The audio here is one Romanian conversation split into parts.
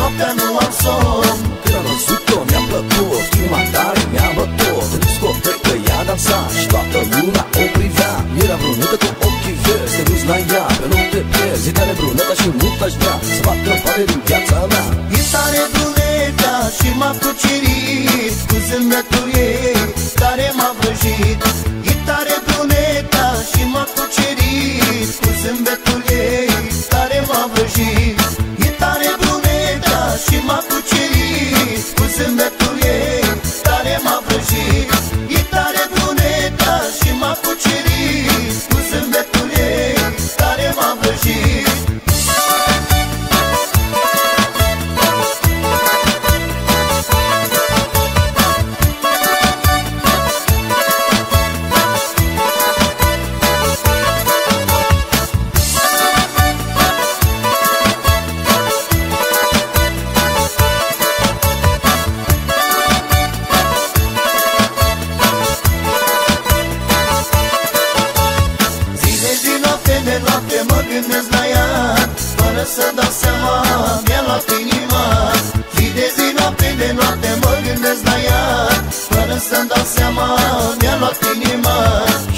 noaptea nu am somn. Când am văzut-o mi-a plăcut, prima tare mi-a bătut. În discotecă ea dansa și toată lumea o privea. Era brunetă cu ochii verzi, te duci la ea, că nu te pierzi. E tare bruneta și mult aș vrea să facă parte din viața mea. E tare bruneta și m-a cucerit, cu zâmbetul ei care m-a vrăjit. E tare bruneta și m-a cucerit, cu zâmbetul ei care m-a vrăjit. Și m-a cucerit cu zâmbetul ei, tare m-a vrăjit. E tare bruneta și m-a cucerit cu zâmbetul ei, tare m-a vrăjit. Să-mi dau seama, mi-a luat inima.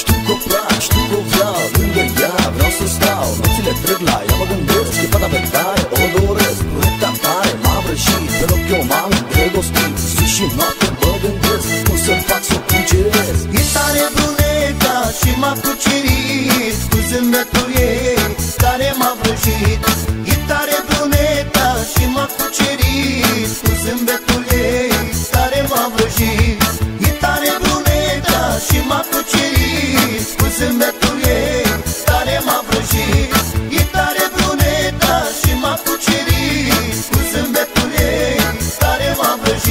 Știu că o plac, știu că o vreau, lângă ea vreau să stau. Noțile trec la ea, mă gândesc, e fata pe care o doresc. Bruneta tare m-a vrăjit, pe loc eu m-am îndrăgostit. Zi și noapte mă gândesc, cum să-mi fac să o cuceresc. E tare bruneta și m-a cucerit, cu zâmbetul ei tare m-a vrăjit. E tare bruneta și m-a cucerit, cu zâmbetul ei tare m-a vrăjit. Și m-a cucerit cu zâmbetul ei, tare m-a vrăjit. E tare bruneta și m-a cucerit cu zâmbetul ei, tare m-a vrăjit.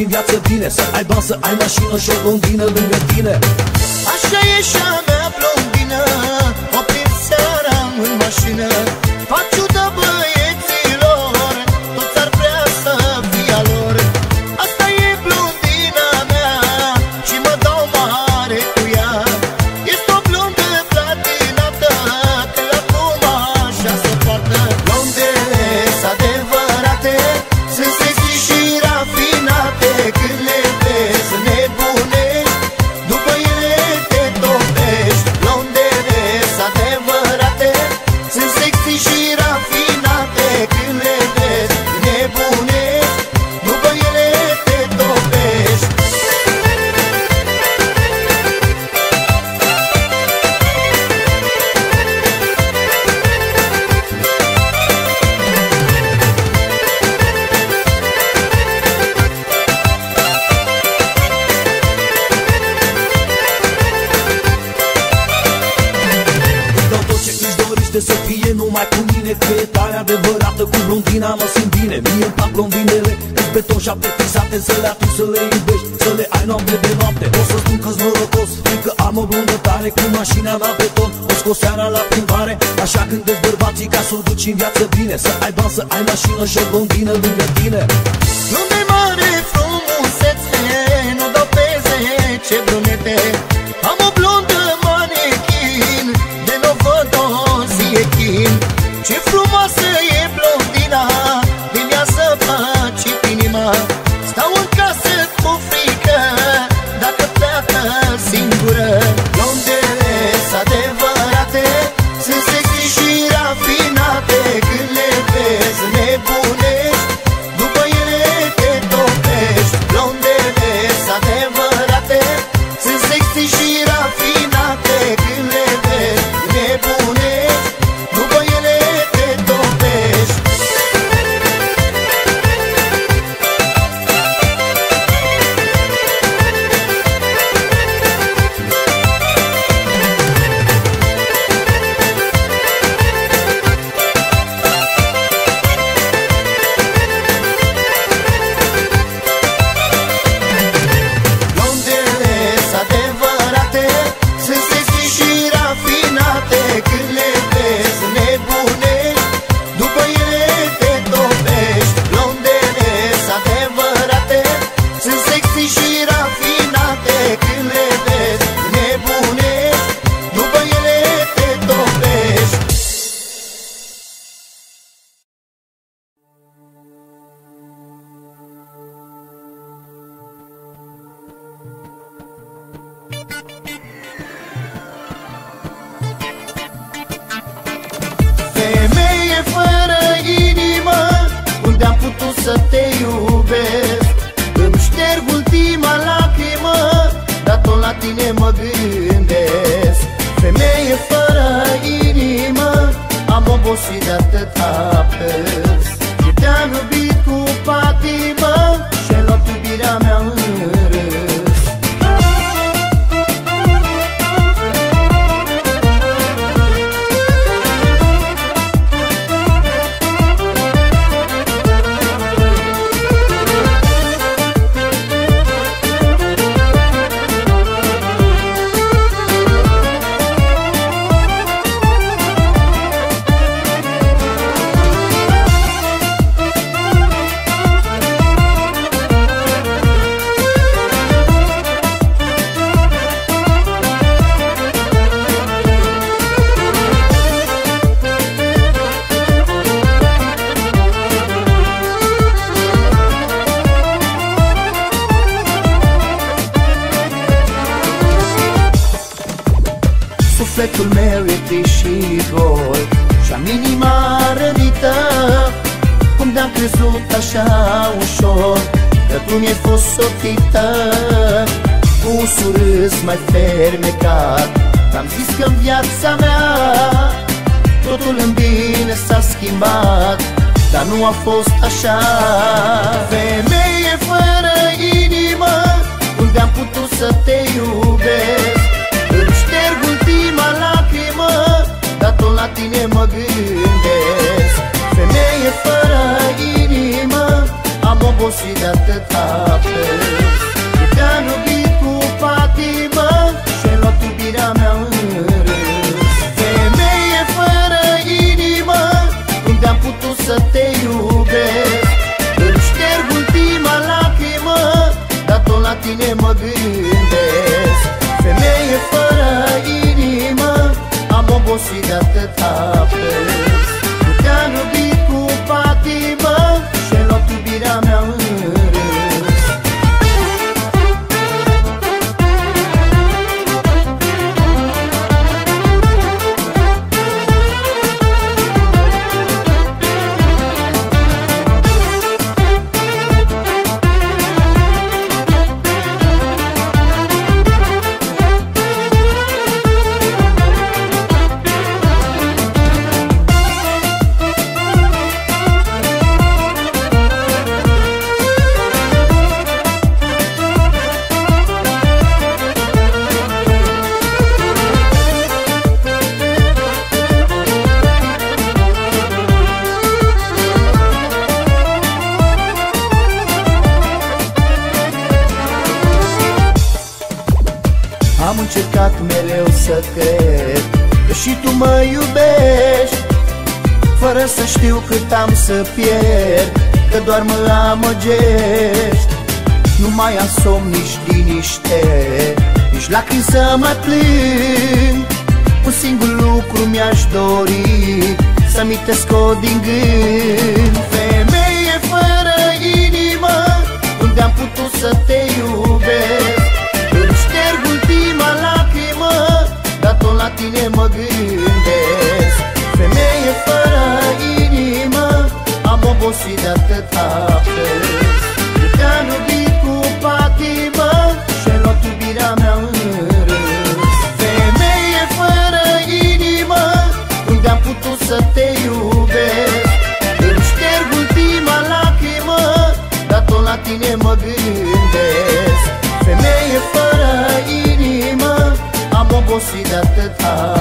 În viață bine, să ai bani, să ai mașină și o blondină lângă tine. Așa e și a mea blondină, o prind seara în mașină. Fac ciudă băieților, toți ar vrea să fie a lor. Asta e blondină. minte să fie numai cu mine. Fietarea adevărată cu blondina mă simt bine. Mie îmi plac blondinele, câți beton și apetisate. Să le atunci să le iubești, să le ai noapte de noapte. O să spun că-s norocos, fiindcă am o blondă tare. Cu mașina la beton, o scos seara la plimbare. Așa când ești bărbații, ca să o duci în viață bine. Să ai bani, să ai mașină și o blondină lângă tine. Blondă mare frumusețe, nu dau peze, ce brunete. Am o blondă manechin, de nu văd o ziechin. Ce frumoasă e blondina, de mi-a să faci inima. Stau în casă cu frică, dacă pleacă singură. Blondele sunt adevărate, sunt sexy și rafinate. Când le vezi nebunești, după ele te topești. Blondele sunt adevărate, sunt sexy și rafinate. Când le vezi nebunești, după ele te topești. Blondele sunt adevărate, sunt sexy și rafinate. Când le vezi nebunești, după ele te topești. Blondele sunt adevărate, sunt sexy și rafinate. Când le vezi nebunești, după ele te topești. Femeie fără inimă, unde am putut să te iubesc? Îmi șterg ultima lacrimă, dar tot la tine mă gândesc. Femeie fără inimă, am obosit de atât apel. Eu te-am iubit cu patimă și-ai luat iubirea mea în râs. Sufletul meu e trist și gol și-am inima rănită. Cum de-am crezut așa ușor că tu mi-ai fost soțită? Cu un surâs mai fermecat am zis că-n viața mea totul în bine s-a schimbat, dar nu a fost așa. Femeie fără inimă, unde am putut să te iubesc? Ultima lacrimă, dar tot la tine mă gândesc. Femeie fără inimă, am obosit de atât apel. Te-am iubit cu patimă și-ai luat iubirea mea în râs. Femeie fără inimă, unde am putut să te iubesc? Îmi șterg ultima lacrimă, dar tot la tine mă gândesc. Femeie fără inimă, am obosit de atât apel. Te-am iubit cu patimă și-ai luat iubirea mea în râs. Am încercat mereu să cred că și tu mă iubești, fără să știu cât am să pierd, că doar mă amăgești. Nu mai am somn, nici liniște, nici lacrimi să mă plâng. Un singur lucru mi-aș dori, să-mi te scot din gând. Femeie fără inimă, unde am putut să te iubesc? Îmi șterg ultima lacrimă, dar tot la tine mă gândesc. Femeie fără inimă, am obosit de atât apel. Te-am iubit cu patimă și-ai luat iubirea mea în râs. Femeie fără inimă, unde am putut să te iubesc? Îmi șterg ultima lacrimă, dar tot la tine mă gândesc. Femeie fără inimă, am obosit de atât apel.